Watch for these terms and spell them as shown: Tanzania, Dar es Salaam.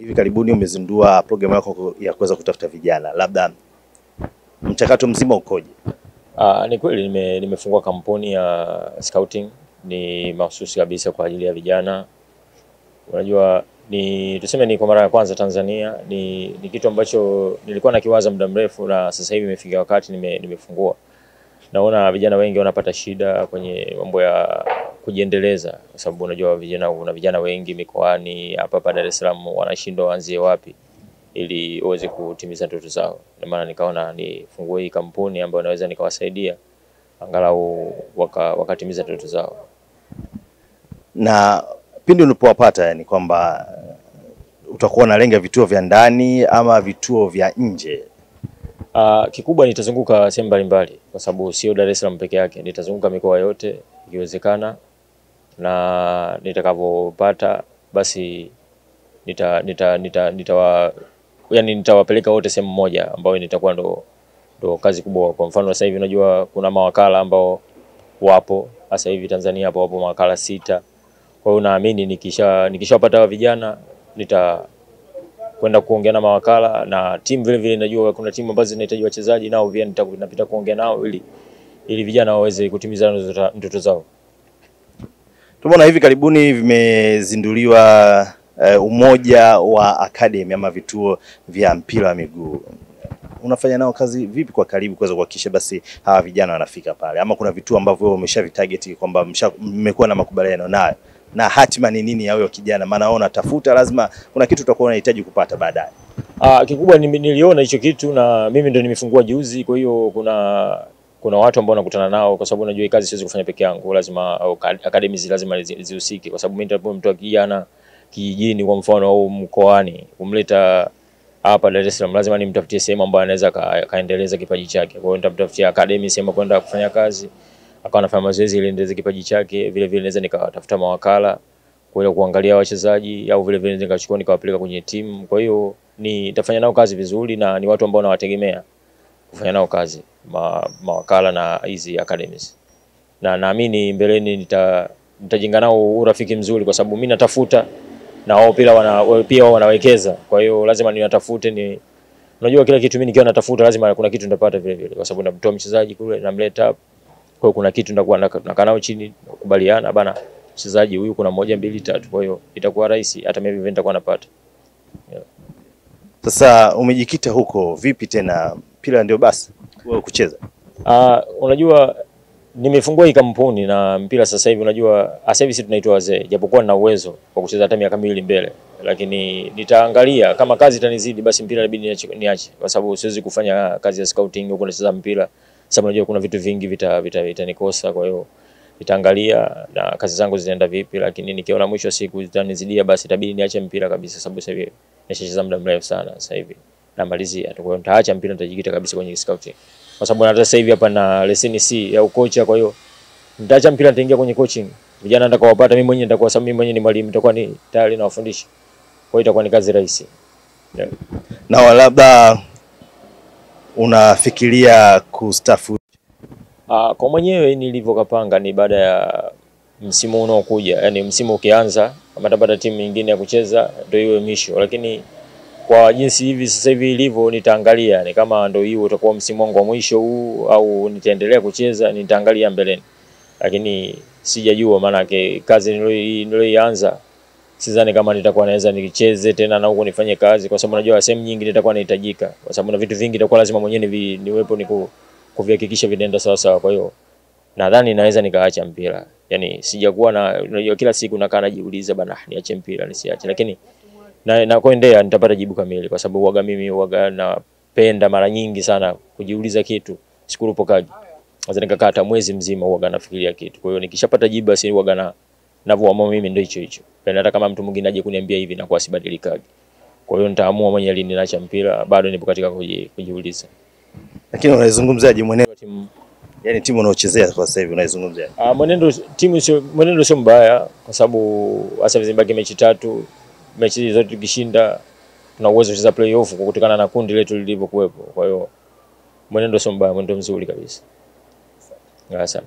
hivi karibuni umezindua programu yako ya kuweza kutafuta vijana, labda mchakato mzima ukoje? Ni kweli nimefungua kampuni ya scouting, ni mahususi kabisa kwa ajili ya vijana. Unajua tuseme ni kwa mara ya kwanza Tanzania, ni kitu ambacho nilikuwa nakiwaza muda mrefu na sasa hivi imefika wakati nimefungua. Naona vijana wengi wanapata shida kwenye mambo ya kujiendeleza, kwa sababu unajua kuna vijana wengi mikoani hapa Dar es Salaam wanashindwa waanzie wapi ili uweze kutimiza ndoto zao. Ndio maana nikaona nifungue hii kampuni ambayo naweza nikawasaidia angalau wakatimiza ndoto zao. Na pindi unapowapata, yani kwamba utakuwa unalenga vituo vya ndani ama vituo vya nje? Kikubwa nitazunguka sehemu mbalimbali, kwa sababu sio Dar es Salaam peke yake, nitazunguka mikoa yote ikiwezekana, na nitakapopata basi nitawapeleka wote sehemu moja ambayo nitakuwa ndo kazi kubwa. Kwa mfano sasa hivi unajua kuna mawakala ambao wapo sasa hivi Tanzania, hapo wapo mawakala 6. Kwa hiyo naamini nikishapata vijana nitakwenda kuongea na mawakala na timu vile vile. Najua kuna timu ambazo zinahitaji wachezaji, nao pia nitapita kuongea nao ili vijana waweze kutimiza ndoto zao. Tumeona hivi karibuni vimezinduliwa umoja wa academy ama vituo vya mpira wa miguu. Unafanya nao kazi vipi kwa karibu kuweza kuhakikisha basi hawa vijana wanafika pale, ama kuna vituo ambavyo wewe umeshavitarget kwamba mmekuwa na makubaliano nayo, na hatima ni nini yao kijana? Maana wao natafuta, lazima kuna kitu tutakuwa unahitaji kupata baadaye. Kikubwa niliona hicho kitu na mimi ndo nimefungua juzi. Kwa hiyo kuna watu ambao nakutana nao, kwa sababu najua kazi siwezi kufanya peke yangu, lazima academies lazima zihusike, kwa sababu mimi nitapo mtu kijana kijijini kwa mfano au mkoani kumleta hapa Dar es Salaam, lazima nimtafutie sehemu ambayo anaweza kaendeleza kipaji chake. Kwa hiyo nitamtafutia academy sehemu kwenda kufanya kazi, akawa anafanya mazoezi ili endeleze kipaji chake. Vile vile naweza nikatafuta mawakala kuja kuangalia wachezaji, au vile vile nikachukua nikawapeleka kwenye timu. Kwa hiyo nitafanya nao kazi vizuri, na ni watu ambao nawategemea kufanya nao kazi, mawakala na hizi academies, na naamini mbeleni nitajenga nao urafiki mzuri, kwa sababu mimi natafuta na wao pia wanawekeza. Kwa hiyo lazima niwatafute. Unajua kila kitu mimi nikiwa natafuta lazima kuna kitu nitapata vile vile, kwa sababu namtoa mchezaji kule namleta. Kwa hiyo kuna kitu nitakuwa nakaa nao chini kukubaliana, bana mchezaji huyu kuna 1 2 3. Kwa hiyo itakuwa rahisi, hata mimi nitakuwa napata. Yeah. Sasa umejikita huko vipi tena? Pila ndio basi wewe kucheza? Unajua nimefungua hii kampuni na mpira sasa hivi. Unajua sasa hivi tunaitwa wazee, japokuwa nina uwezo wa kucheza hata miaka 2 mbele, lakini nitaangalia kama kazi itanizidi basi mpira inabidi niache, kwa sababu siwezi kufanya kazi ya scouting huko nacheza mpira, sababu najua kuna vitu vingi vitanikosa. Kwa hiyo nitaangalia na kazi zangu zinaenda vipi, lakini nikiona mwisho wa siku zitanizidia basi itabidi niache mpira kabisa, sababu sasa hivi nimeshacheza muda mrefu sana. Sasa hivi namalizia, kwa hiyo nitaacha mpira, nitajikita kabisa kwenye scouting, kwa sababu hata sasa hivi hapa na leseni C ya ukocha. Kwa hiyo nitaacha mpira, nitaingia kwenye coaching. Vijana nitakaowapata mimi mwenyewe nitakuwa, sababu mimi mwenyewe ni mwalimu, nitakuwa ni tayari na wafundisha. Kwa hiyo itakuwa ni kazi rahisi. Yeah. Na labda unafikiria kustaafu? Kwa mwenyewe nilivyokapanga ni baada ya msimu unaokuja, yani msimu ukianza kama nitapata timu nyingine ya kucheza ndio iwe mwisho, lakini kwa jinsi hivi sasa hivi ilivyo nitaangalia ni kama ndio hiyo utakuwa msimu wangu wa mwisho huu au nitaendelea kucheza, nitaangalia mbeleni. Lakini sijajua, maana kazi niliyoanza sidhani kama nitakuwa naweza nikicheze tena na huko nifanye kazi, kwa sababu najua sehemu nyingi nitakuwa nahitajika, kwa sababu na vitu vingi nitakuwa lazima mwenyewe niwepo kuvihakikisha vinaenda sawa sawa. Kwa hiyo nadhani naweza nikaacha mpira, yani sijakuwa na unajua kila siku nakaa najiuliza bana niache mpira nisiache, lakini na kuendelea nitapata jibu kamili, kwa sababu mimi napenda mara nyingi sana kujiuliza kitu sikurupokaji. Sasa nikakaa hata mwezi mzima nafikiria kitu. Kwa hiyo nikishapata jibu basi navyoamua mimi ndio hicho. Hata kama mtu mwingine aje kuniambia hivi na kwa sibadilikaje. Kwa hiyo nitaamua mwenyewe lini naacha mpira, bado nipo katika kujiuliza. Lakini unaizungumzaje mwenendo timu? Yani timu unaochezea kwa sasa hivi unaizungumzaje? Mwenendo timu sio mwenendo sio mbaya, kwa sababu hasa zimebaki mechi 3. Mechi zote tukishinda tuna uwezo kucheza playoff kwa kutokana na kundi letu lilivyokuwepo. Kwa hiyo mwenendo sio mbaya, mwenendo mzuri kabisa. Asante.